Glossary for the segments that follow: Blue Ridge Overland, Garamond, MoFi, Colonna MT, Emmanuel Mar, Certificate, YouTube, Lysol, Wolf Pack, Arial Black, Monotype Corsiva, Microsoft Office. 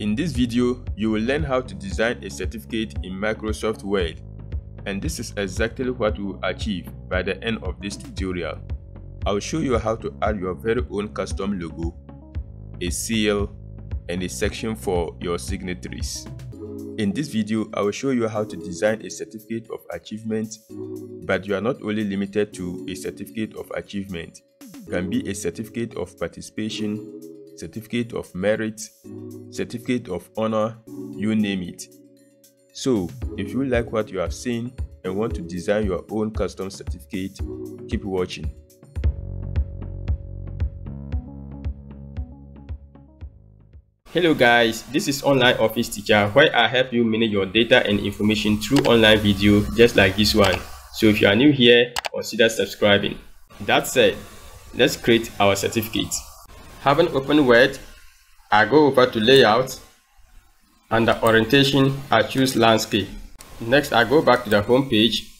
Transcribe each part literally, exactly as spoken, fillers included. In this video, you will learn how to design a certificate in Microsoft Word, and this is exactly what we will achieve by the end of this tutorial. I will show you how to add your very own custom logo, a seal, and a section for your signatories. In this video, I will show you how to design a certificate of achievement, but you are not only limited to a certificate of achievement. It can be a certificate of participation, certificate of merit, certificate of honor, you name it. So, if you like what you have seen and want to design your own custom certificate, keep watching. Hello guys, this is Online Office Teacher, where I help you manage your data and information through online video just like this one. So if you are new here, consider subscribing. That said, let's create our certificate. Having opened Word, I go over to Layout. Under Orientation, I choose Landscape. Next, I go back to the home page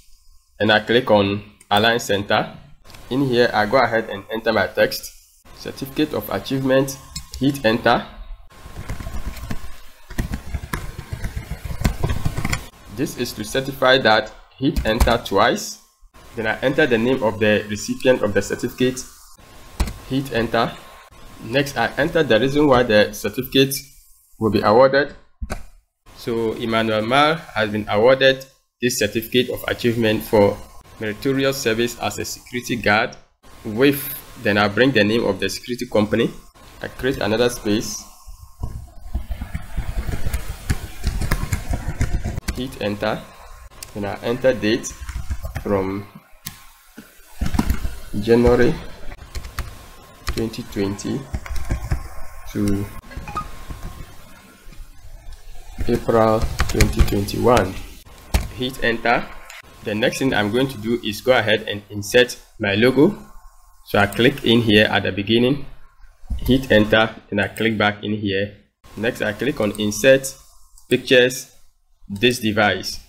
and I click on Align Center. In here, I go ahead and enter my text. Certificate of Achievement, hit Enter. This is to certify that, hit Enter twice. Then I enter the name of the recipient of the certificate, hit Enter. Next, I enter the reason why the certificate will be awarded. So, Emmanuel Mar has been awarded this certificate of achievement for meritorious service as a security guard with, then I bring the name of the security company. I create another space, hit Enter, then I enter date from January twenty twenty to April twenty twenty-one. Hit Enter. The next thing I'm going to do is go ahead and insert my logo. So I click in here at the beginning, hit Enter, and I click back in here. Next I click on Insert Pictures, this device.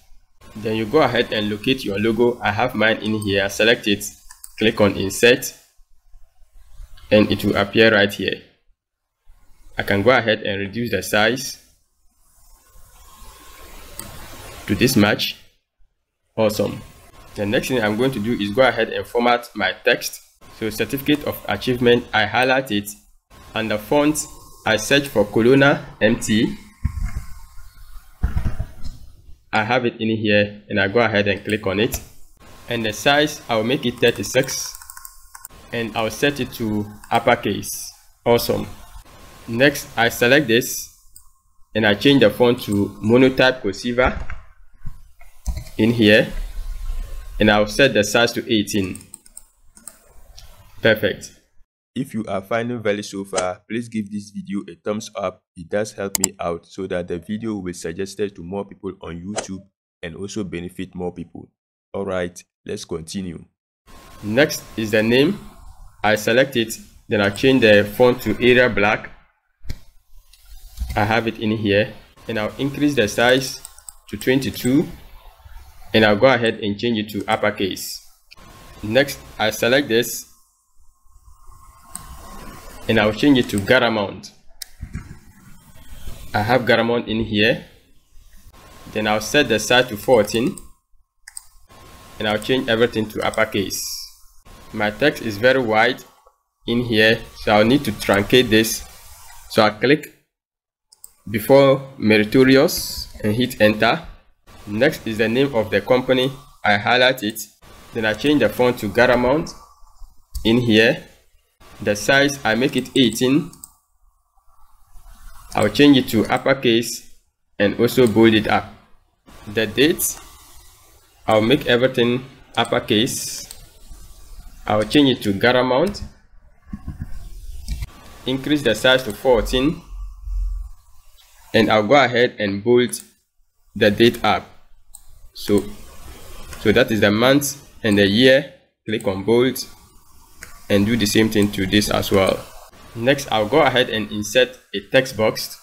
Then you go ahead and locate your logo. I have mine in here, select it, click on Insert, and it will appear right here. I can go ahead and reduce the size to this much. Awesome. The next thing I'm going to do is go ahead and format my text. So certificate of achievement, I highlight it. Under font, I search for Colonna M T. I have it in here and I go ahead and click on it. And the size, I'll make it thirty-six. And I'll set it to uppercase. Awesome. Next, I select this and I change the font to Monotype Corsiva in here, and I'll set the size to eighteen. Perfect. If you are finding value so far, please give this video a thumbs up. It does help me out so that the video will be suggested to more people on YouTube and also benefit more people. All right, let's continue. Next is the name. I select it, then I change the font to Arial Black. I have it in here, and I'll increase the size to twenty-two, and I'll go ahead and change it to uppercase. Next, I select this, and I'll change it to Garamond. I have Garamond in here, then I'll set the size to fourteen, and I'll change everything to uppercase. My text is very wide in here, so I'll need to truncate this. So I click before meritorious and hit Enter. Next is the name of the company. I highlight it, then I change the font to Garamond in here. The size, I make it eighteen. I'll change it to uppercase and also bold it up. The date, I'll make everything uppercase. I'll change it to Garamond. Increase the size to fourteen, and I'll go ahead and bold the date up. So, so that is the month and the year. Click on bold, and do the same thing to this as well. Next, I'll go ahead and insert a text box.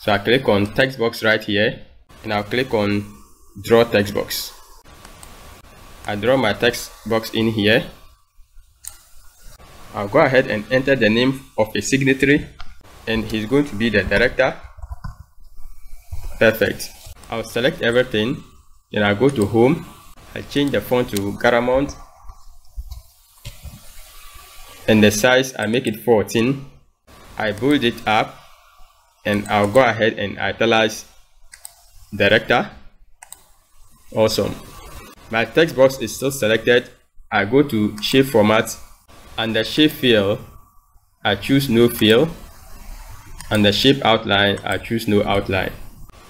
So I click on text box right here, and I'll click on Draw Text Box. I draw my text box in here. I'll go ahead and enter the name of a signatory, and he's going to be the director. Perfect. I'll select everything, then I'll go to home. I'll change the font to Garamond and the size I make it fourteen. I build it up and I'll go ahead and italize director. Awesome. My text box is still selected. I go to shape format. Under shape fill, I choose no fill. Under shape outline, I choose no outline.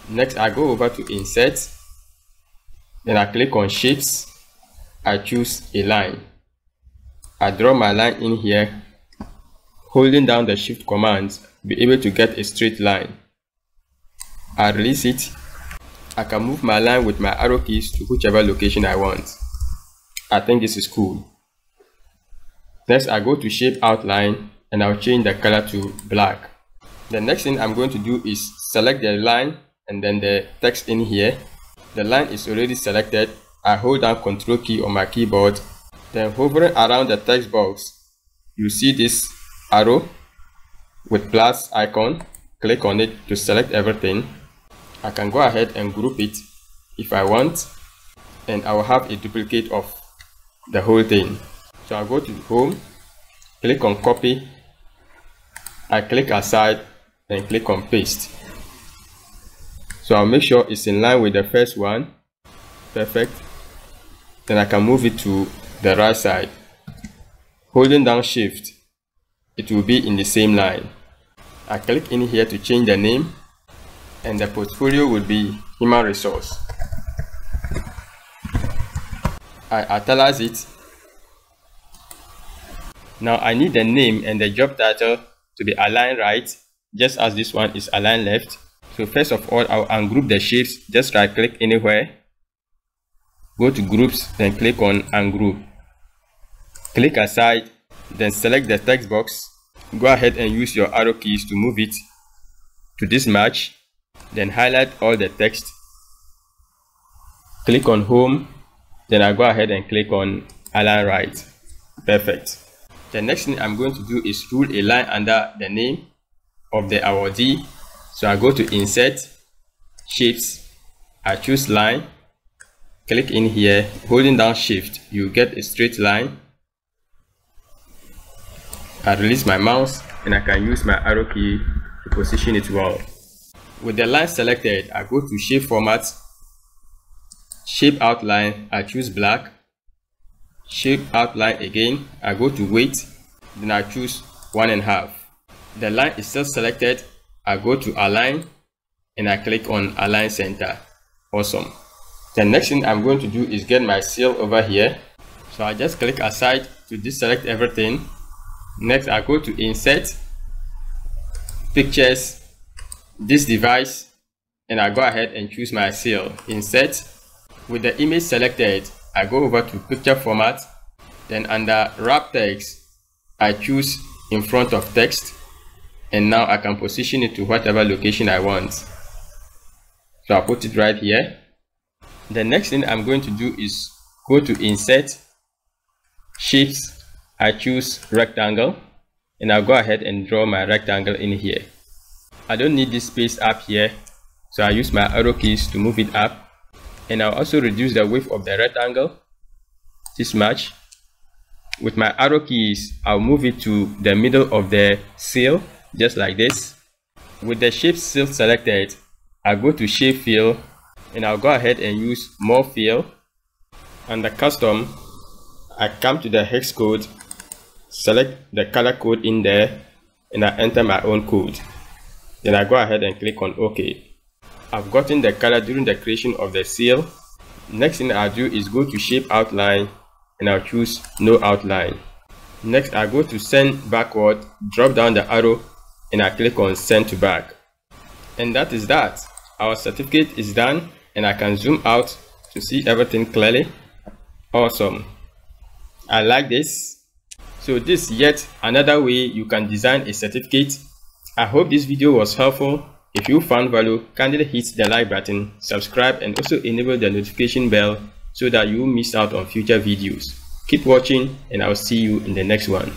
Next, I go over to insert. Then I click on shapes. I choose a line. I draw my line in here. Holding down the shift command, be able to get a straight line. I release it. I can move my line with my arrow keys to whichever location I want. I think this is cool. Next, I go to shape outline and I'll change the color to black. The next thing I'm going to do is select the line and then the text in here. The line is already selected. I hold down control key on my keyboard. Then hovering around the text box, you see this arrow with plus icon. Click on it to select everything. I can go ahead and group it if I want, and I will have a duplicate of the whole thing. So I'll go to home, click on copy, I click aside and click on paste. So I'll make sure it's in line with the first one. Perfect. Then I can move it to the right side. Holding down shift, it will be in the same line. I click in here to change the name, and the portfolio will be human resource. I italicize it. Now I need the name and the job title to be aligned right, just as this one is aligned left. So first of all, I'll ungroup the shapes. Just right click anywhere, go to groups, then click on ungroup. Click aside, then select the text box. Go ahead and use your arrow keys to move it to this match. Then highlight all the text. Click on home. Then I go ahead and click on align right. Perfect. The next thing I'm going to do is rule a line under the name of the awardee. So I go to insert, shapes. I choose line. Click in here. Holding down shift, you get a straight line. I release my mouse and I can use my arrow key to position it well. With the line selected, I go to shape format, shape outline, I choose black, shape outline again, I go to weight, then I choose one and a half. The line is still selected, I go to align and I click on align center. Awesome. The next thing I'm going to do is get my seal over here. So I just click aside to deselect everything. Next, I go to insert, pictures, this device, and I go ahead and choose my seal. Insert. With the image selected, I go over to picture format. Then under wrap text, I choose in front of text, and now I can position it to whatever location I want. So I put it right here. The next thing I'm going to do is go to insert, shapes. I choose rectangle and I'll go ahead and draw my rectangle in here. I don't need this space up here, so I use my arrow keys to move it up, and I'll also reduce the width of the rectangle this much. With my arrow keys, I'll move it to the middle of the seal, just like this. With the shape seal selected, I go to shape fill and I'll go ahead and use more fill. Under custom, I come to the hex code. Select the color code in there and I enter my own code. Then I go ahead and click on OK. I've gotten the color during the creation of the seal. Next thing I'll do is go to shape outline and I'll choose no outline. Next, I go to send backward, drop down the arrow and I click on send to back. And that is that. Our certificate is done and I can zoom out to see everything clearly. Awesome. I like this. So this is yet another way you can design a certificate. I hope this video was helpful. If you found value, kindly hit the like button, subscribe, and also enable the notification bell so that you won't miss out on future videos. Keep watching and I'll see you in the next one.